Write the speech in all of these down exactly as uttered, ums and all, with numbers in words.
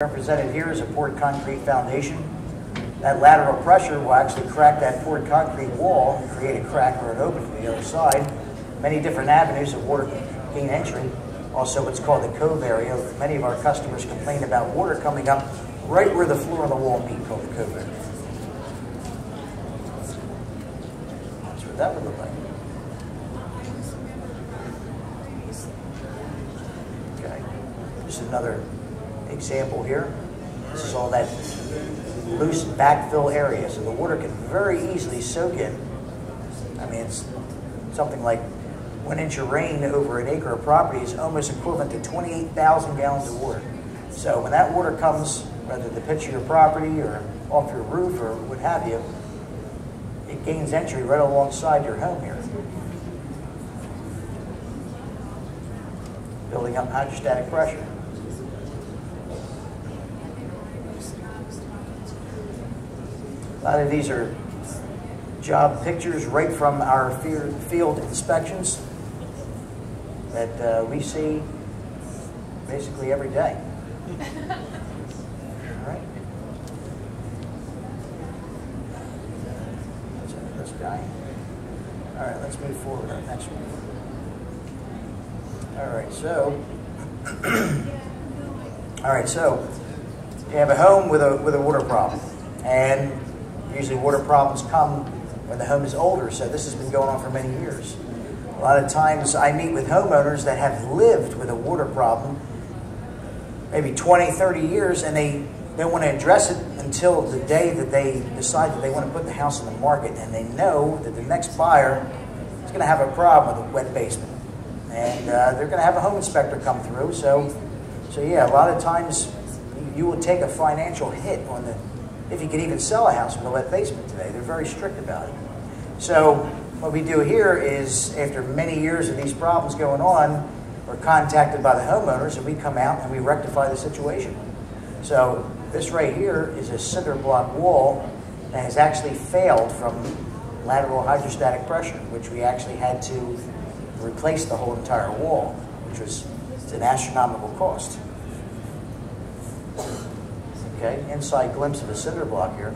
Represented here is a poured concrete foundation. That lateral pressure will actually crack that poured concrete wall and create a crack or an opening to the other side. Many different avenues of water can gain entry. Also what's called the cove area. Many of our customers complain about water coming up right where the floor and the wall meet, called the cove area. That's what that would look like. Okay, just another example here. This is all that loose backfill area, so the water can very easily soak in. I mean, it's something like one inch of rain over an acre of property is almost equivalent to twenty-eight thousand gallons of water. So when that water comes, whether the pitch of your property or off your roof or what have you, it gains entry right alongside your home here. Building up hydrostatic pressure. A lot of these are job pictures right from our field inspections that uh, we see basically every day. All right. That's this guy. All right, let's move forward to our next one. All right, so. All right, so you have a home with a with a water problem, and usually water problems come when the home is older, so this has been going on for many years. A lot of times I meet with homeowners that have lived with a water problem maybe twenty, thirty years, and they don't want to address it until the day that they decide that they want to put the house on the market, and they know that the next buyer is going to have a problem with a wet basement. And uh, they're going to have a home inspector come through, so, so yeah, a lot of times you will take a financial hit on the if you can even sell a house with a wet basement today. They're very strict about it. So what we do here is, after many years of these problems going on, we're contacted by the homeowners and we come out and we rectify the situation. So this right here is a cinder block wall that has actually failed from lateral hydrostatic pressure, which we actually had to replace the whole entire wall, which was it's an astronomical cost. Okay, inside glimpse of a cinder block here.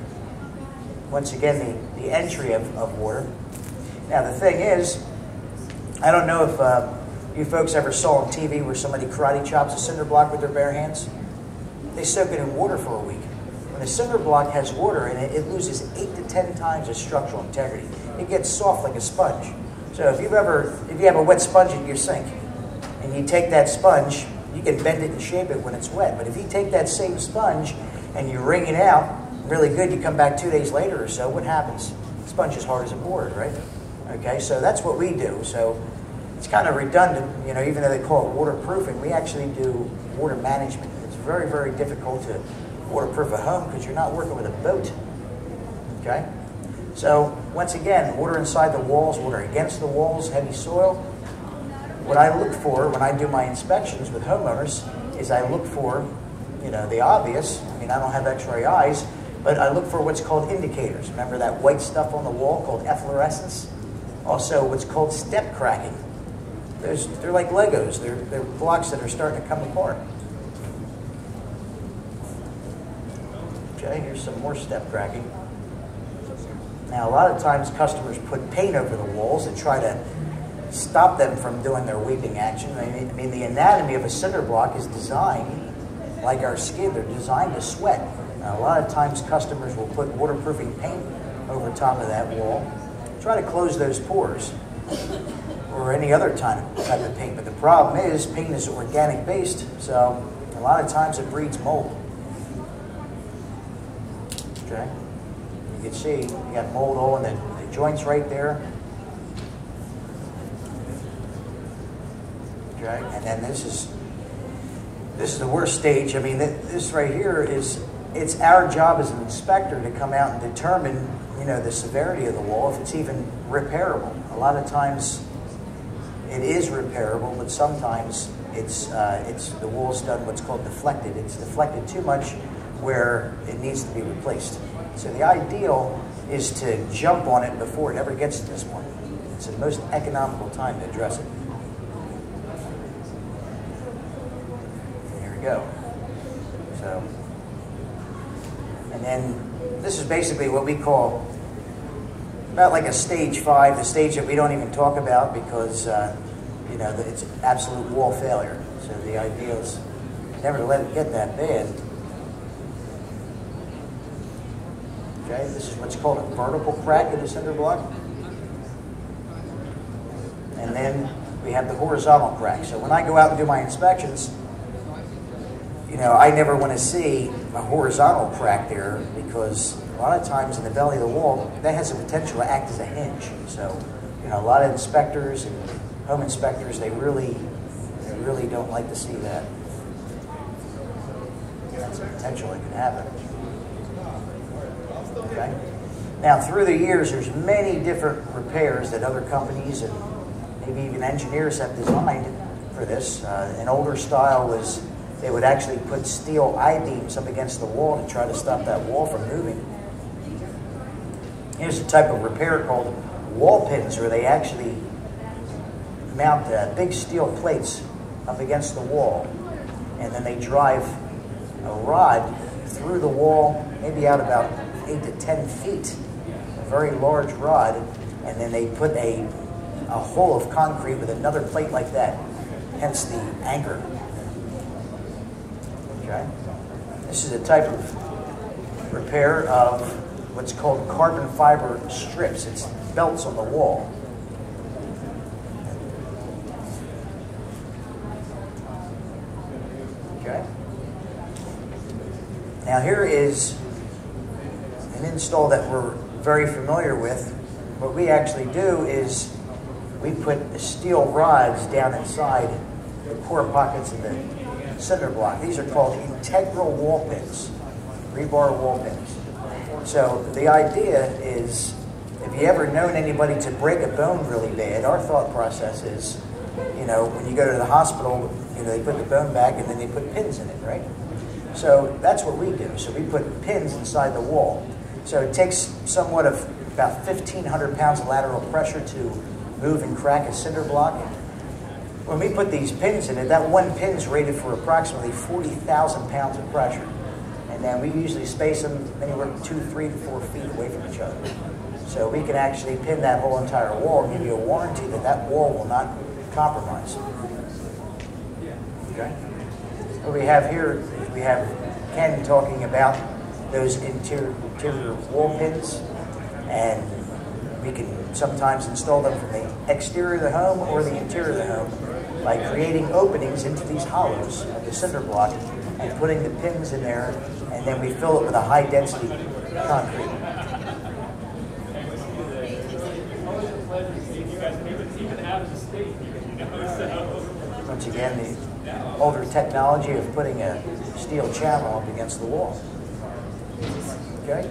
Once again, the, the entry of, of water. Now the thing is, I don't know if uh, you folks ever saw on T V where somebody karate chops a cinder block with their bare hands. They soak it in water for a week. When a cinder block has water in it, it loses eight to ten times its structural integrity. It gets soft like a sponge. So if you've ever, if you have a wet sponge in your sink, and you take that sponge, you can bend it and shape it when it's wet. But if you take that same sponge and you wring it out really good, you come back two days later or so, what happens? The sponge is hard as a board, right? Okay, so that's what we do. So it's kind of redundant, you know, even though they call it waterproofing, we actually do water management. It's very, very difficult to waterproof a home because you're not working with a boat, okay? So once again, water inside the walls, water against the walls, heavy soil. What I look for when I do my inspections with homeowners is I look for, you know, the obvious. I mean, I don't have x-ray eyes, but I look for what's called indicators. Remember that white stuff on the wall called efflorescence? Also what's called step cracking. Those, they're like Legos. They're, they're blocks that are starting to come apart. Okay, here's some more step cracking. Now, a lot of times customers put paint over the walls and try to stop them from doing their weeping action. I mean, I mean, the anatomy of a cinder block is designed, like our skin, they're designed to sweat. Now, a lot of times customers will put waterproofing paint over top of that wall, try to close those pores, or any other type of paint. But the problem is, paint is organic based, so a lot of times it breeds mold. Okay, you can see, you got mold all in the, the joints right there. Right? And then this is this is the worst stage. I mean, this right here is it's our job as an inspector to come out and determine, you know, the severity of the wall, if it's even repairable. A lot of times it is repairable, but sometimes it's uh, it's the wall's done what's called deflected. It's deflected too much where it needs to be replaced. So the ideal is to jump on it before it ever gets to this point. It's the most economical time to address it. Go. So And then this is basically what we call about like a stage five, the stage that we don't even talk about because uh, you know, it's absolute wall failure. So the idea is never to let it get that bad. Okay, this is what's called a vertical crack in a cinder block. And then we have the horizontal crack. So when I go out and do my inspections, you know, I never want to see a horizontal crack there because a lot of times in the belly of the wall, that has the potential to act as a hinge. So, you know, a lot of inspectors and home inspectors, they really, they really don't like to see that. That's a potential that could happen. Okay. Now, through the years, there's many different repairs that other companies and maybe even engineers have designed for this. Uh, an older style was they would actually put steel I-beams up against the wall to try to stop that wall from moving. Here's a type of repair called wall pins, where they actually mount uh, big steel plates up against the wall, and then they drive a rod through the wall, maybe out about eight to ten feet, a very large rod, and then they put a, a hole of concrete with another plate like that, hence the anchor. Okay. This is a type of repair of what's called carbon fiber strips. It's belts on the wall. Okay. Now here is an install that we're very familiar with. What we actually do is we put the steel rods down inside the core pockets of the cinder block. These are called integral wall pins, rebar wall pins. So the idea is, if you ever known anybody to break a bone really bad, our thought process is, you know, when you go to the hospital, you know, they put the bone back and then they put pins in it, right? So that's what we do. So we put pins inside the wall. So it takes somewhat of about fifteen hundred pounds of lateral pressure to move and crack a cinder block. When we put these pins in it, that one pin is rated for approximately forty thousand pounds of pressure. And then we usually space them anywhere from two, three to four feet away from each other. So we can actually pin that whole entire wall and give you a warranty that that wall will not compromise. Okay? What we have here, we have Ken talking about those interior, interior wall pins, and we can sometimes install them from the exterior of the home or the interior of the home by creating openings into these hollows of the cinder block and putting the pins in there, and then we fill it with a high density concrete. Once again, the older technology of putting a steel channel up against the wall. Okay.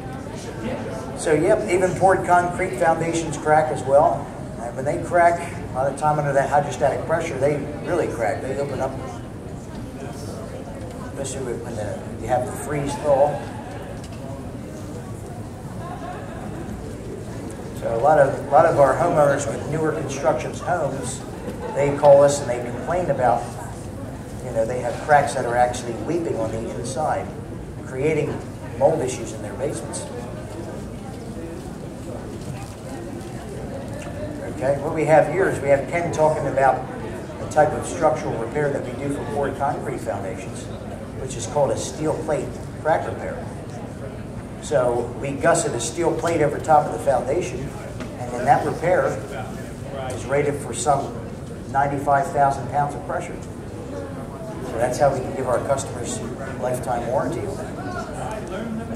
So, yep, even poured concrete foundations crack as well. And when they crack, a lot of time under that hydrostatic pressure, they really crack. They open up, especially when the, you have the freeze thaw. So, a lot of a lot of our homeowners with newer constructions homes, they call us and they complain about, you know, they have cracks that are actually weeping on the inside, creating mold issues in their basements. Okay, what we have here is we have Ken talking about the type of structural repair that we do for poured concrete foundations, which is called a steel plate crack repair. So we gusset a steel plate over top of the foundation, and then that repair is rated for some ninety-five thousand pounds of pressure. So that's how we can give our customers lifetime warranty on that.